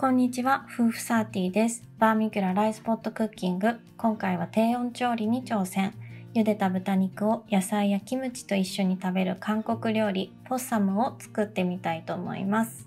こんにちは、夫婦サーティーです。バーミキュラライスポットクッキング。今回は低温調理に挑戦。茹でた豚肉を野菜やキムチと一緒に食べる韓国料理、ポッサムを作ってみたいと思います。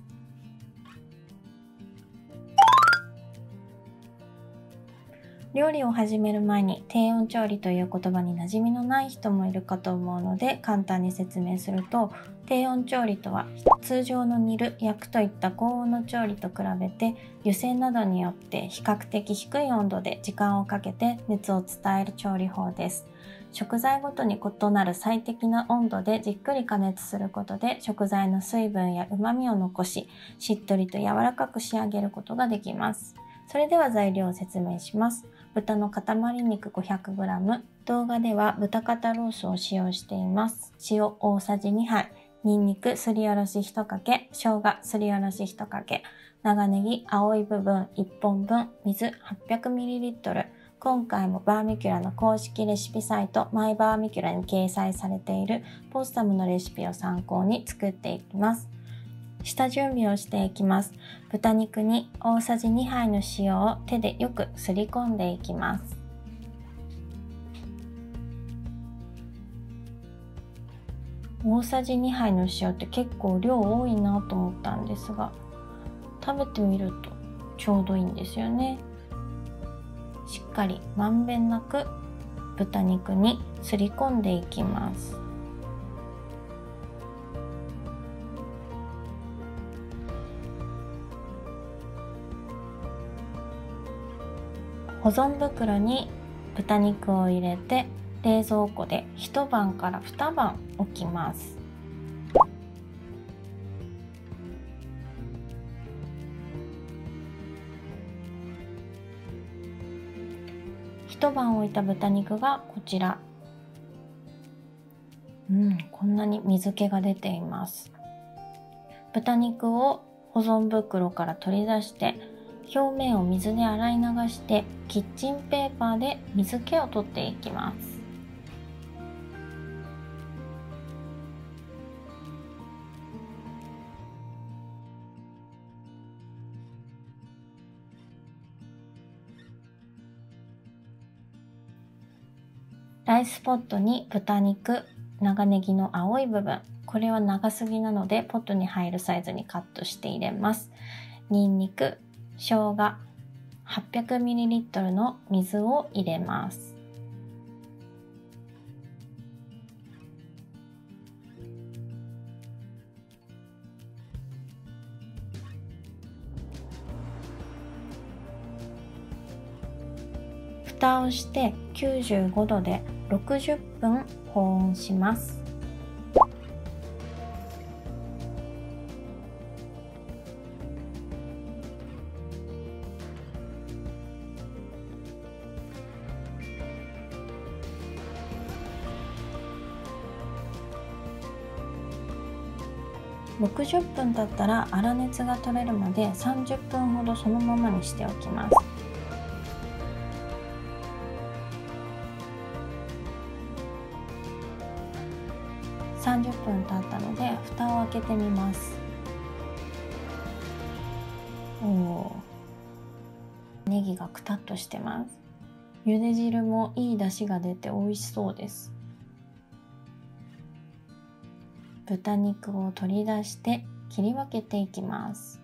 料理を始める前に低温調理という言葉に馴染みのない人もいるかと思うので簡単に説明すると、低温調理とは通常の煮る、焼くといった高温の調理と比べて湯煎などによって比較的低い温度で時間をかけて熱を伝える調理法です。食材ごとに異なる最適な温度でじっくり加熱することで食材の水分や旨味を残し、しっとりと柔らかく仕上げることができます。それでは材料を説明します。豚の塊肉 500g、 動画では豚肩ロースを使用しています。塩大さじ2杯、にんにくすりおろし1かけ、生姜すりおろし1かけ、長ネギ青い部分1本分、水 800ml。今回もバーミキュラの公式レシピサイトマイバーミキュラに掲載されているポッサムのレシピを参考に作っていきます。下準備をしていきます。豚肉に大さじ2杯の塩を手でよくすり込んでいきます。大さじ2杯の塩って結構量多いなと思ったんですが、食べてみるとちょうどいいんですよね。しっかりまんべんなく豚肉にすり込んでいきます。保存袋に豚肉を入れて冷蔵庫で一晩から二晩置きます。一晩置いた豚肉がこちら。こんなに水気が出ています。豚肉を保存袋から取り出して表面を水で洗い流してキッチンペーパーで水気を取っていきます。ライスポットに豚肉、長ネギの青い部分、これは長すぎなのでポットに入るサイズにカットして入れます。にんにく、生姜、800ml の水を入れます。蓋をして95度で60分保温します。60分経ったら粗熱が取れるまで30分ほどそのままにしておきます。30分経ったので蓋を開けてみます。ネギがくたっとしてます。ゆで汁もいい出汁が出て美味しそうです。豚肉を取り出して切り分けていきます。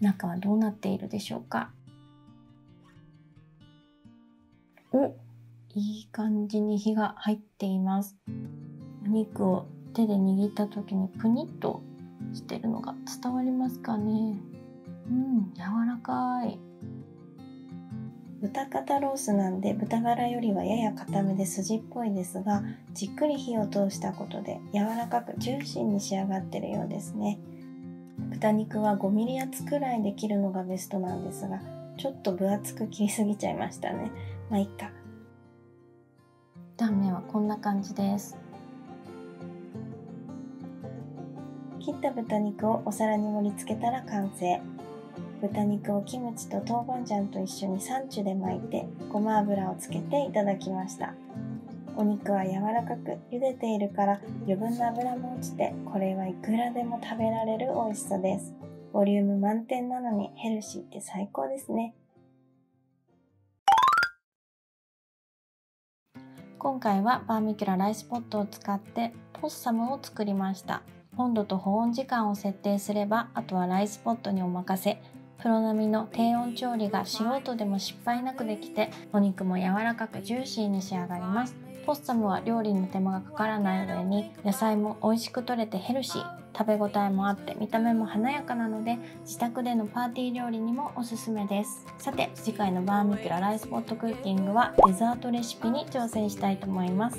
中はどうなっているでしょうか。いい感じに火が入っています。お肉を手で握った時にプニッとしてるのが伝わりますかね。柔らかい。豚肩ロースなんで豚バラよりはやや固めで筋っぽいですが、じっくり火を通したことで柔らかくジューシーに仕上がってるようですね。豚肉は 5mm 厚くらいで切るのがベストなんですが、ちょっと分厚く切りすぎちゃいましたね。まあいっか。断面はこんな感じです。切った豚肉をお皿に盛り付けたら完成。豚肉をキムチと豆板醤と一緒にサンチュで巻いてごま油をつけていただきました。お肉は柔らかく茹でているから余分な脂も落ちて、これはいくらでも食べられる美味しさです。ボリューム満点なのにヘルシーって最高ですね。今回はバーミキュラライスポットを使ってポッサムを作りました。温度と保温時間を設定すれば、あとはライスポットにお任せ。プロ並みの低温調理が素人でも失敗なくできて、お肉も柔らかくジューシーに仕上がります。ポッサムは料理の手間がかからない上に、野菜も美味しく取れてヘルシー、食べ応えもあって見た目も華やかなので、自宅でのパーティー料理にもおすすめです。さて、次回のバーミキュラライスポットクッキングはデザートレシピに挑戦したいと思います。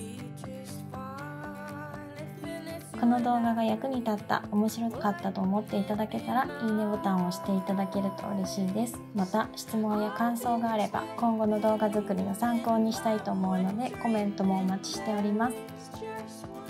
この動画が役に立った、面白かったと思っていただけたら、いいねボタンを押していただけると嬉しいです。また、質問や感想があれば今後の動画作りの参考にしたいと思うので、コメントもお待ちしております。